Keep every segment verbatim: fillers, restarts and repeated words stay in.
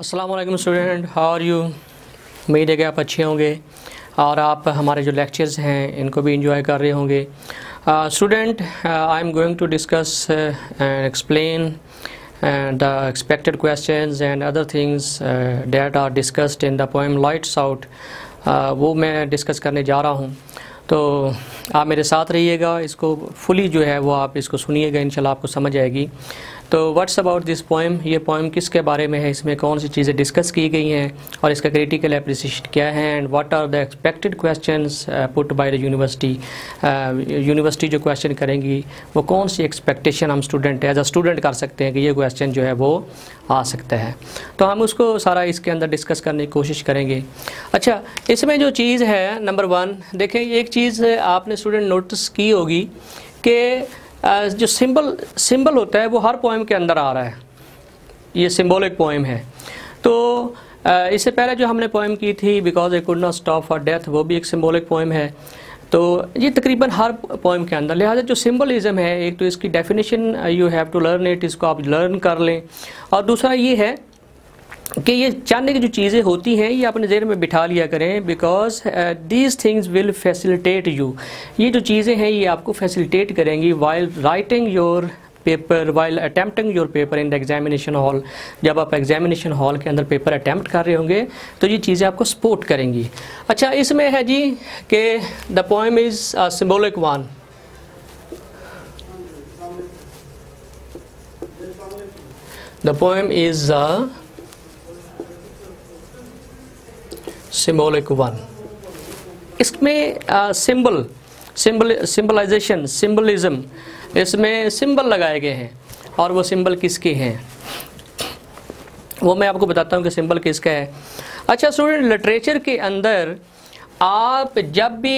अस्सलामुअलैकुम student, how are you. उम्मीद है कि आप अच्छे होंगे और आप हमारे जो लेक्चर्स हैं इनको भी इंजॉय कर रहे होंगे। Student, I am going to discuss and explain the expected questions and other things that are discussed in the poem lights out. वो मैं डिस्कस करने जा रहा हूँ, तो आप मेरे साथ रहिएगा। इसको फुली जो है वो आप इसको सुनिएगा, इंशाल्लाह आपको समझ आएगी। तो व्हाट्स अबाउट दिस पोएम, ये पोएम किसके बारे में है, इसमें कौन सी चीज़ें डिस्कस की गई हैं और इसका क्रिटिकल एप्रिसिएशन क्या है, and what are the expected questions put by the university. University जो क्वेश्चन करेंगी वो कौन सी एक्सपेक्टेशन हम स्टूडेंट एज अ स्टूडेंट कर सकते हैं कि ये क्वेश्चन जो है वो आ सकता है, तो हम उसको सारा इसके अंदर डिस्कस करने की कोशिश करेंगे। अच्छा, इसमें जो चीज़ है नंबर वन, देखें एक चीज़ आपने स्टूडेंट नोटिस की होगी कि Uh, जो सिंबल सिंबल होता है वो हर पोएम के अंदर आ रहा है। ये सिंबॉलिक पोएम है। तो uh, इससे पहले जो हमने पोएम की थी because I could not stop for death, वो भी एक सिंबॉलिक पोएम है। तो ये तकरीबन हर पोएम के अंदर, लिहाजा जो सिंबलिज़म है, एक तो इसकी definition you have to learn it, इसको आप लर्न कर लें, और दूसरा ये है कि ये जानने की जो चीज़ें होती हैं ये अपने ज़हन में बिठा लिया करें, because these things will facilitate you. ये जो चीज़ें हैं ये आपको फैसिलिटेट करेंगी while writing your paper, while attempting your paper in the examination hall. जब आप एग्जामिनेशन हॉल के अंदर पेपर अटैम्प्ट कर रहे होंगे तो ये चीज़ें आपको सपोर्ट करेंगी। अच्छा, इसमें है जी कि the poem is a symbolic one. The poem is a symbolic one. इसमें सिंबल सिंबल सिंबलाइजेशन सिंबलिज़म, इसमें सिंबल लगाए गए हैं, और वो सिंबल किसके हैं वो मैं आपको बताता हूँ कि सिंबल किसका है। अच्छा स्टूडेंट, लिटरेचर के अंदर आप जब भी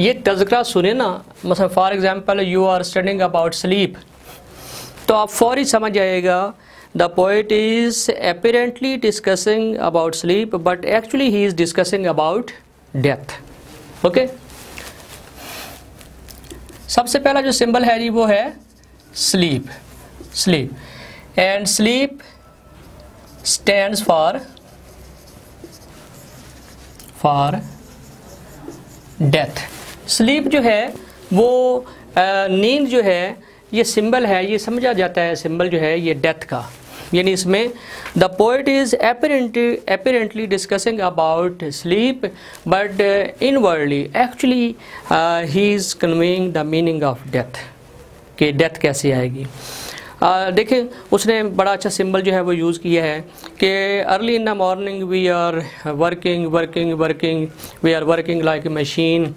ये तज़करा सुने ना, मसलन for example you are studying about sleep, तो आप फौरी समझ जाएगा The poet is apparently discussing about sleep, but actually he is discussing about death. Okay? सबसे पहला जो सिंबल है जी वो है sleep, sleep, and sleep stands for for death. Sleep जो है वो नींद जो है ये सिंबल है, ये समझा जाता है सिंबल जो है ये death का, यानी इसमें the poet is apparently discussing about sleep but inwardly actually he is conveying the meaning of death, कि डेथ कैसे आएगी। uh, देखें उसने बड़ा अच्छा सिंबल जो है वो यूज़ किया है कि early in the morning we are working working working we are working like a machine.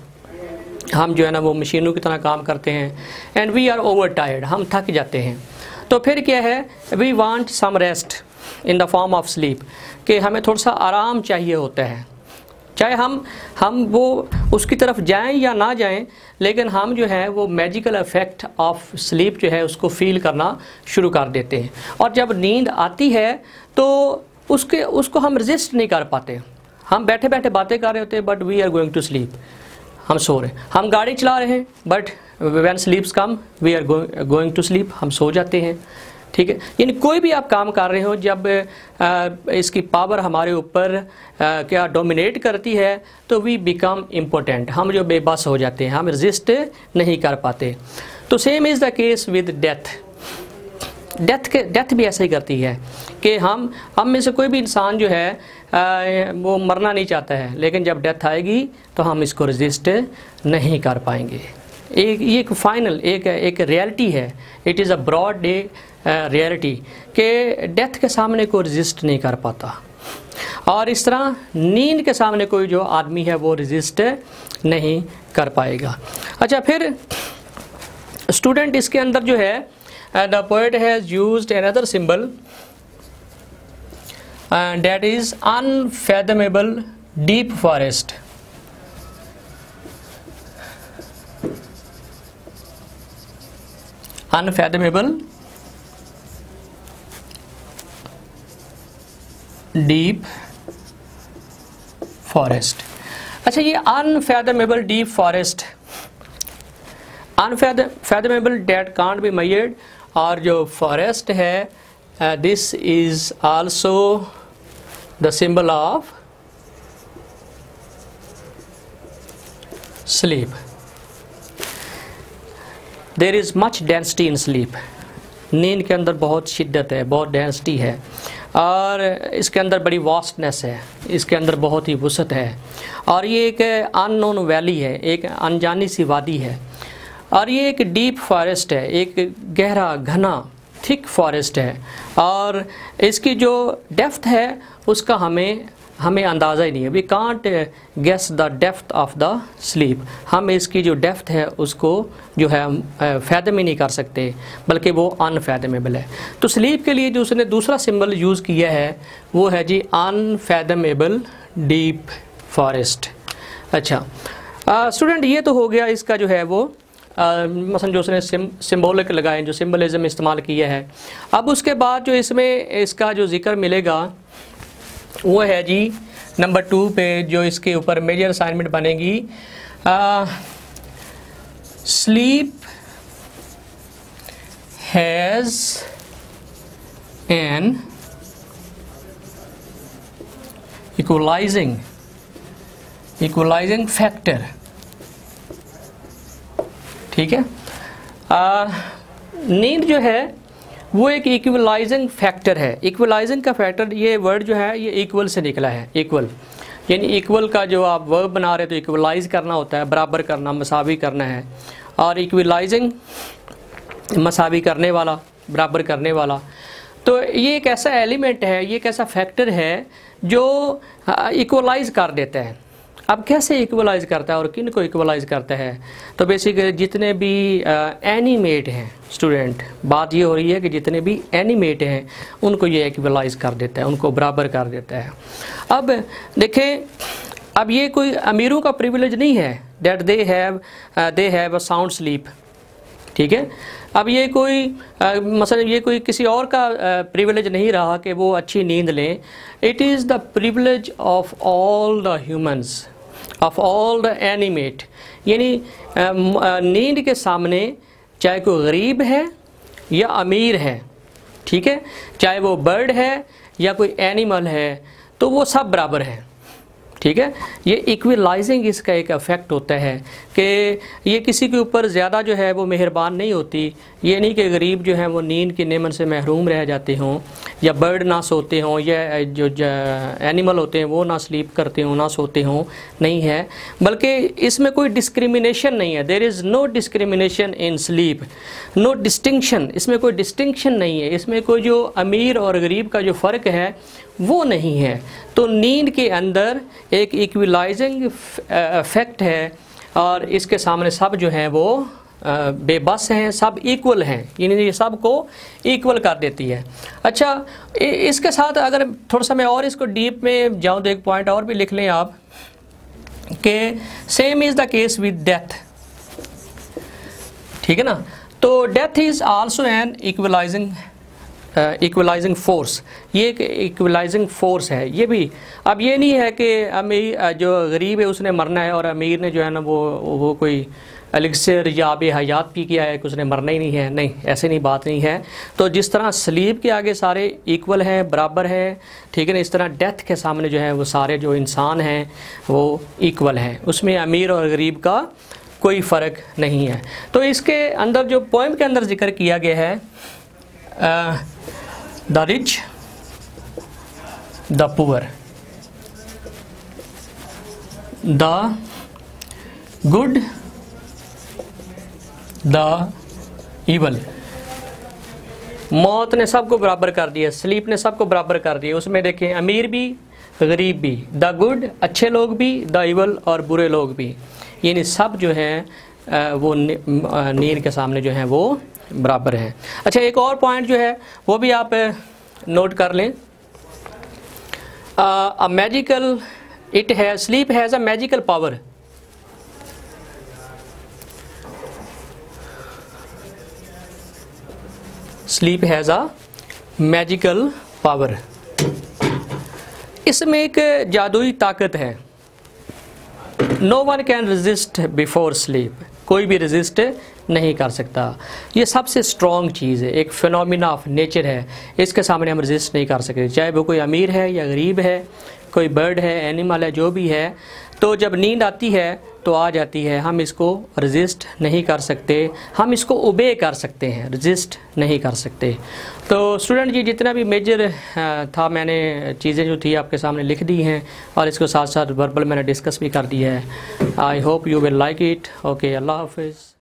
हम जो है ना वो मशीनों की तरह काम करते हैं, and we are over tired, हम थक जाते हैं। तो फिर क्या है, we want some rest in the form of sleep, कि हमें थोड़ा सा आराम चाहिए होता है, चाहे हम हम वो उसकी तरफ जाएं या ना जाएं, लेकिन हम जो है वो मैजिकल इफेक्ट ऑफ स्लीप जो है उसको फील करना शुरू कर देते हैं। और जब नींद आती है तो उसके उसको हम रेजिस्ट नहीं कर पाते। हम बैठे बैठे बातें कर रहे होते हैं but we are going to sleep, हम सो रहे हैं। हम गाड़ी चला रहे हैं but when sleeps come we are going to sleep, हम सो जाते हैं। ठीक है, यानी कोई भी आप काम कर रहे हो, जब आ, इसकी पावर हमारे ऊपर क्या डोमिनेट करती है तो वी बिकम इम्पोर्टेंट, हम जो बेबस हो जाते हैं, हम रजिस्ट नहीं कर पाते। तो same is the case with death. Death के डेथ भी ऐसा ही करती है कि हम हम में से कोई भी इंसान जो है आ, वो मरना नहीं चाहता है, लेकिन जब डेथ आएगी तो हम इसको रजिस्ट नहीं कर पाएंगे। एक ये एक फाइनल एक एक रियलिटी है, it is a broad day reality, कि डेथ के सामने कोई रजिस्ट नहीं कर पाता। और इस तरह नींद के सामने कोई जो आदमी है वो रजिस्ट नहीं कर पाएगा। अच्छा, फिर स्टूडेंट इसके अंदर जो है the poet has used another symbol that is unfathomable deep forest. Unfathomable deep forest. अच्छा, ये unfathomable deep forest, unfathomable that can't be measured, और जो फॉरेस्ट है this is also the symbol of sleep. There is much density in sleep. नींद के अंदर बहुत शिद्दत है, बहुत डेंसिटी है और इसके अंदर बड़ी वास्टनेस है, इसके अंदर बहुत ही वसत है और ये एक अननोन वैली है, एक अनजानी सी वादी है और ये एक डीप फॉरेस्ट है, एक गहरा घना थिक फॉरेस्ट है और इसकी जो डेप्थ है उसका हमें हमें अंदाज़ा ही नहीं है. We can't guess the depth of the sleep. हम इसकी जो डेप्थ है उसको जो है हम फ़ायदे में नहीं कर सकते, बल्कि वो अनफैदमेबल है. तो स्लीप के लिए जो उसने दूसरा सिंबल यूज़ किया है वो है जी अनफैदमेबल डीप फॉरेस्ट. अच्छा स्टूडेंट, ये तो हो गया इसका जो है वो मसलन जो उसने सिम सिम्बोलिक लगाए, जो सिम्बोलिज़म इस्तेमाल किया है. अब उसके बाद जो इसमें इसका जो ज़िक्र मिलेगा वो है जी नंबर टू पे, जो इसके ऊपर मेजर असाइनमेंट बनेगी, sleep has an equalising equalising factor. ठीक है, नींद जो है वो एक इक्वलाइजिंग फैक्टर है. इक्वलाइजिंग का फैक्टर, ये वर्ड जो है ये इक्वल से निकला है. इक्वल यानी इक्वल का जो आप वर्ब बना रहे हो तो इक्वलाइज करना होता है, बराबर करना, मसावी करना है. और इक्वलाइजिंग मसावी करने वाला, बराबर करने वाला. तो ये एक ऐसा एलिमेंट है, ये एक ऐसा फैक्टर है जो इक्वलाइज कर देता है. अब कैसे इक्वलाइज करता है और किन को इक्वलाइज करता है? तो बेसिकली जितने भी एनिमेट हैं स्टूडेंट, बात ये हो रही है कि जितने भी एनिमेट हैं उनको ये इक्वलाइज कर देता है, उनको बराबर कर देता है. अब देखें, अब ये कोई अमीरों का प्रिविलेज नहीं है that they have they have a sound sleep. ठीक है, अब ये कोई मसलन ये कोई किसी और का प्रिविलेज नहीं रहा कि वो अच्छी नींद लें. It is the privilege of all the humans, of all the animate. यानी नींद के सामने चाहे कोई गरीब है या अमीर है, ठीक है, चाहे वो बर्ड है या कोई एनिमल है, तो वो सब बराबर हैं. ठीक है, ये इक्वलाइजिंग इसका एक इफेक्ट होता है कि ये किसी के ऊपर ज़्यादा जो है वो मेहरबान नहीं होती. ये नहीं कि गरीब जो है वो नींद की नेमत से महरूम रह जाते हों, या बर्ड ना सोते हों, या जो एनिमल होते हैं वो ना स्लीप करते हों, ना सोते हों. नहीं है, बल्कि इसमें कोई डिस्क्रिमिनेशन नहीं है. There is no discrimination in sleep, no distinction. इसमें कोई डिस्टिंक्शन नहीं है, इसमें कोई जो अमीर और गरीब का जो फ़र्क है वो नहीं है. तो नींद के अंदर एक इक्वलाइजिंग इफेक्ट है और इसके सामने सब जो हैं वो बेबस हैं, सब इक्वल हैं. यानी ये सब को इक्वल कर देती है. अच्छा, इसके साथ अगर थोड़ा सा मैं और इसको डीप में जाऊँ तो एक पॉइंट और भी लिख लें आप कि same is the case with death. ठीक है ना, तो death is also an equalising equalising uh, force. ये एक इक्वलाइजिंग फोर्स है ये भी. अब ये नहीं है कि अमीर जो गरीब है उसने मरना है और अमीर ने जो है ना वो वो कोई एलिक्सर या आब हयात पी किया है कि उसने मरना ही नहीं है. नहीं, ऐसे नहीं, बात नहीं है. तो जिस तरह स्लीप के आगे सारे इक्वल हैं, बराबर हैं, ठीक है ना, इस तरह डेथ के सामने जो है वो सारे जो इंसान हैं वो इक्वल हैं, उसमें अमीर और गरीब का कोई फ़र्क नहीं है. तो इसके अंदर जो पोइम के अंदर जिक्र किया गया है, Uh, the rich, the poor, the good, the evil. मौत ने सबको बराबर कर दिया, स्लीप ने सबको बराबर कर दिया. उसमें देखें अमीर भी, गरीब भी, द गुड अच्छे लोग भी, द इवल और बुरे लोग भी. यानी सब जो हैं वो नींद के सामने जो हैं वो बराबर है. अच्छा, एक और पॉइंट जो है वो भी आप नोट कर लें. अ मैजिकल इट है sleep has a magical power. Sleep has a magical power. इसमें एक जादुई ताकत है. No one can resist before sleep. कोई भी रेजिस्ट नहीं कर सकता। ये सबसे स्ट्रॉन्ग चीज़ है, एक फिनोमिना ऑफ नेचर है, इसके सामने हम रजिस्ट नहीं कर सकते, चाहे वो कोई अमीर है या गरीब है, कोई बर्ड है, एनिमल है, जो भी है। तो जब नींद आती है तो आ जाती है, हम इसको रजिस्ट नहीं कर सकते, हम इसको ओबे कर सकते हैं, रजिस्ट नहीं कर सकते। तो स्टूडेंट जी जितना भी मेजर था मैंने चीज़ें जो थी आपके सामने लिख दी हैं और इसको साथ साथ वर्बल मैंने डिस्कस भी कर दिया है। I hope you will like it. Okay, अल्लाह हाफिज़।